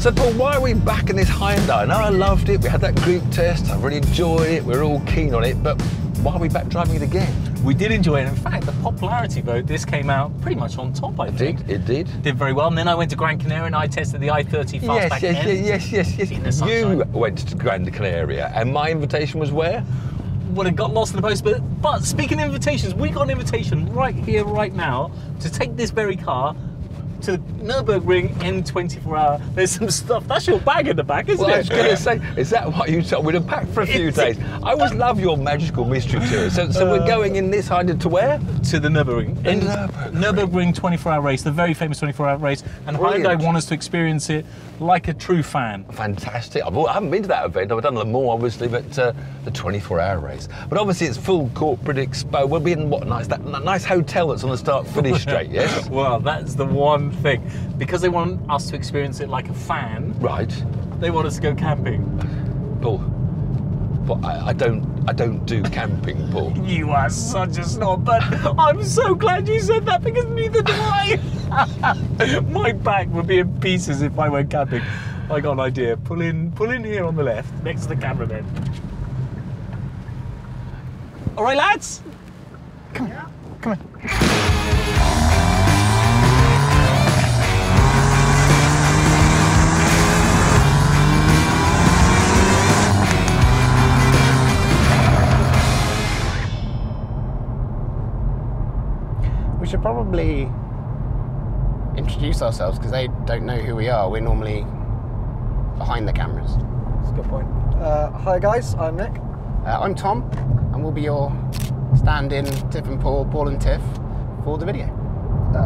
So Paul, why are we back in this Hyundai? Now I loved it, we had that group test, I really enjoyed it, we were all keen on it, but why are we back driving it again? We did enjoy it. In fact, the popularity vote, this came out pretty much on top, I think. It did. Did very well. And then I went to Gran Canaria and I tested the i30 Fastback N. Yes. You went to Gran Canaria and my invitation was where? Would have got lost in the post, but speaking of invitations, we got an invitation right here, right now, to take this very car to the Nürburgring N24 hour. There's some stuff. That's your bag in the back, isn't it? I was going to say, is that what you told me to pack for a few days? I always love your magical mystery tour. So we're going in this Hyundai to where? To the Nürburgring. Nürburgring 24-hour race, the very famous 24-hour race, and Hyundai want us to experience it like a true fan. Fantastic. I haven't been to that event. I've done Le Mans, obviously, but the 24-hour race. But obviously it's full corporate expo. We'll be in what nice, that nice hotel that's on the start-finish straight, yes? Well, that's the one thing. Because they want us to experience it like a fan, right? They want us to go camping. Paul, I don't do camping, Paul. You are such a snob, but I'm so glad you said that because neither do I. My back would be in pieces if I went camping. I got an idea. Pull in here on the left, next to the cameraman. All right, lads. Come on. We should probably introduce ourselves because they don't know who we are. We're normally behind the cameras. That's a good point. Hi guys, I'm Nick. I'm Tom, and we'll be your stand-in Tiff and Paul and Tiff for the video.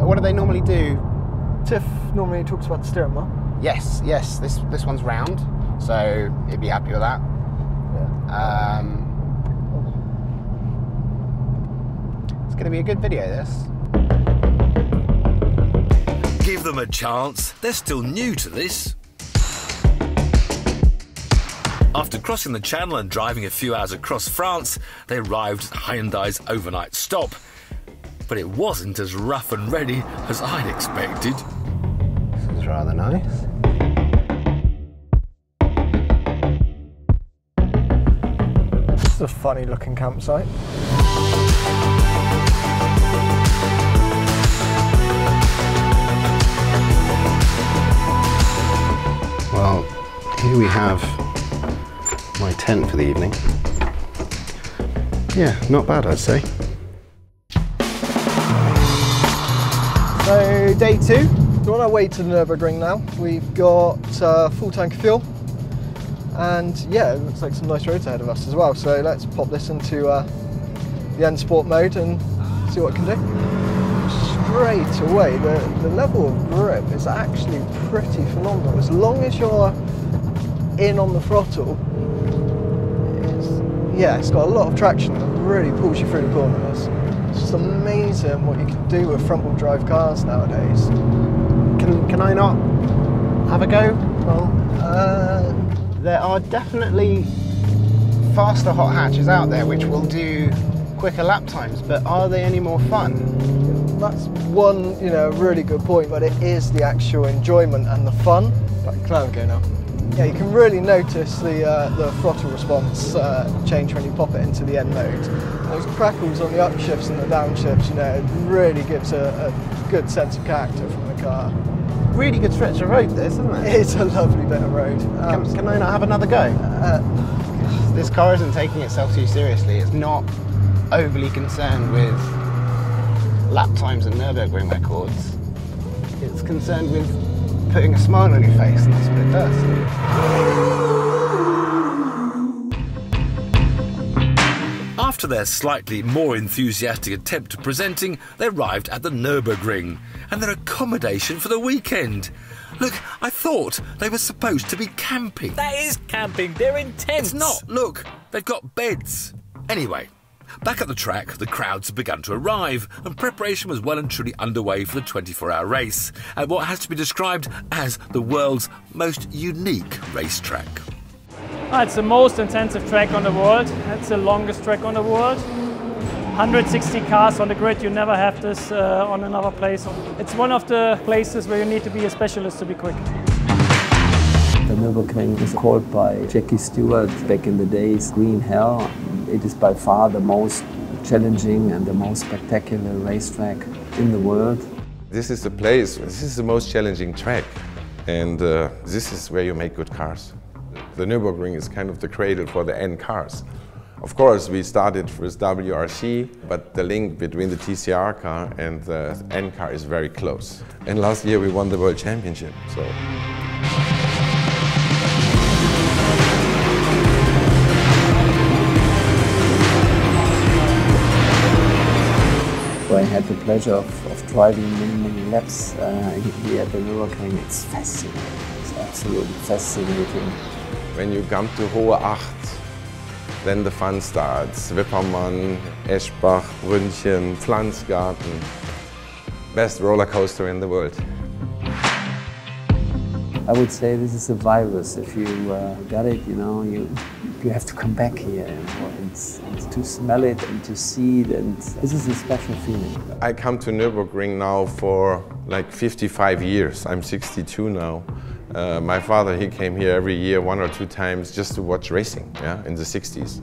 What do they normally do? Tiff normally talks about the steering wheel. Yes. This one's round, so he'd be happy with that. Yeah. It's going to be a good video, this. Give them a chance, they're still new to this. After crossing the Channel and driving a few hours across France, they arrived at Hyundai's overnight stop. But it wasn't as rough and ready as I'd expected. This is rather nice. This is a funny looking campsite. Well, here we have my tent for the evening. Yeah, not bad, I'd say. So, day two. We're on our way to the Nürburgring now. We've got a full tank of fuel. And yeah, it looks like some nice roads ahead of us as well. So let's pop this into the N Sport mode and see what it can do. Straight away, the level of grip is actually pretty phenomenal. As long as you're in on the throttle, it's got a lot of traction that really pulls you through the corners. It's just amazing what you can do with front wheel drive cars nowadays. Can I not have a go? Well, there are definitely faster hot hatches out there which will do quicker lap times, but are they any more fun? That's one, really good point, but it is the actual enjoyment and the fun. Right, climb go now. Yeah, you can really notice the throttle response change when you pop it into the N mode. Those crackles on the upshifts and the downshifts, it really gives a good sense of character from the car. Really good stretch of road, this, isn't it? It's a lovely bit of road. Can I not have another go? This car isn't taking itself too seriously. It's not overly concerned with lap times and Nürburgring records. It's concerned with putting a smile on your face, and that's what it does. After their slightly more enthusiastic attempt at presenting, they arrived at the Nürburgring and their accommodation for the weekend. Look, I thought they were supposed to be camping. That is camping, they're in tents. It's not, look, they've got beds. Anyway, back at the track, the crowds had begun to arrive, and preparation was well and truly underway for the 24-hour race, at what has to be described as the world's most unique racetrack. It's the most intensive track on the world. It's the longest track on the world. 160 cars on the grid, you never have this on another place. It's one of the places where you need to be a specialist to be quick. The Nürburgring is called by Jackie Stewart back in the days green hell. It is by far the most challenging and the most spectacular racetrack in the world. This is the place, this is the most challenging track, and this is where you make good cars. The Nürburgring is kind of the cradle for the N cars. Of course, we started with WRC, but the link between the TCR car and the N car is very close. And last year we won the World Championship. So. I had the pleasure of driving many laps here at the Nürburgring. It's fascinating, it's absolutely fascinating. When you come to Hohe Acht, then the fun starts. Wippermann, Eschbach, Brünnchen, Pflanzgarten. Best roller coaster in the world. I would say this is a virus. If you got it, you know, you have to come back here and to smell it and to see it. And this is a special feeling. I come to Nürburgring now for like 55 years. I'm 62 now. My father, he came here every year 1 or 2 times just to watch racing, yeah, in the 60s.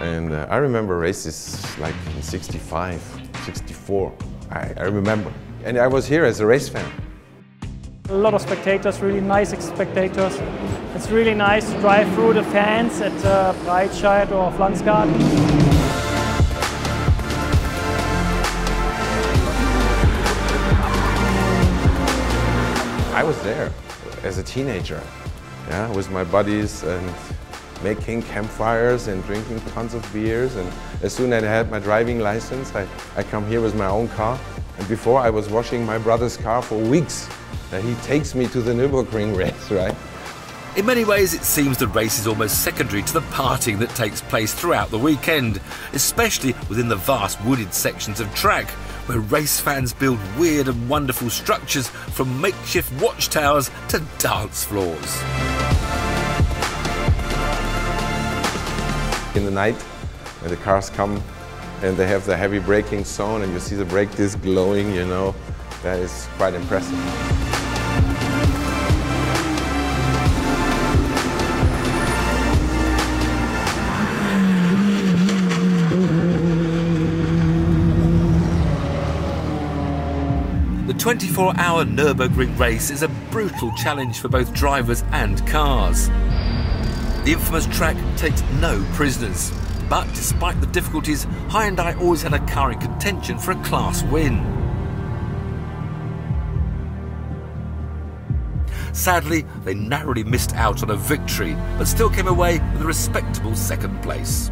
And I remember races like in 65, 64, I remember. And I was here as a race fan. A lot of spectators, really nice spectators. It's really nice to drive through the fans at Breitscheid or Pflanzgarten. I was there as a teenager, yeah, with my buddies and making campfires and drinking tons of beers. And as soon as I had my driving license, I come here with my own car. And before I was washing my brother's car for weeks. Now he takes me to the Nürburgring race, right? In many ways, it seems the race is almost secondary to the partying that takes place throughout the weekend, especially within the vast wooded sections of track, where race fans build weird and wonderful structures from makeshift watchtowers to dance floors. In the night, when the cars come and they have the heavy braking zone and you see the brake disc glowing, you know, that is quite impressive. The 24-hour Nürburgring race is a brutal challenge for both drivers and cars. The infamous track takes no prisoners, but despite the difficulties, Hyundai always had a car in contention for a class win. Sadly, they narrowly missed out on a victory, but still came away with a respectable second place.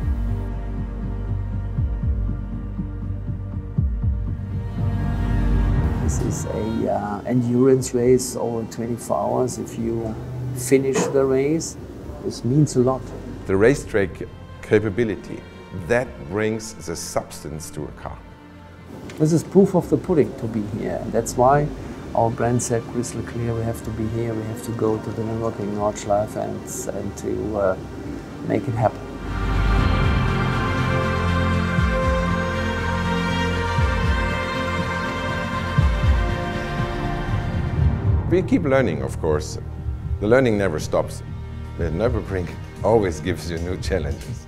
This is a endurance race over 24 hours. If you finish the race, this means a lot. The racetrack capability, that brings the substance to a car. This is proof of the pudding to be here. That's why our brand said crystal clear, we have to be here, we have to go to the Nürburgring Nordschleife and to make it happen. We keep learning, of course. The learning never stops. The Nürburgring always gives you new challenges.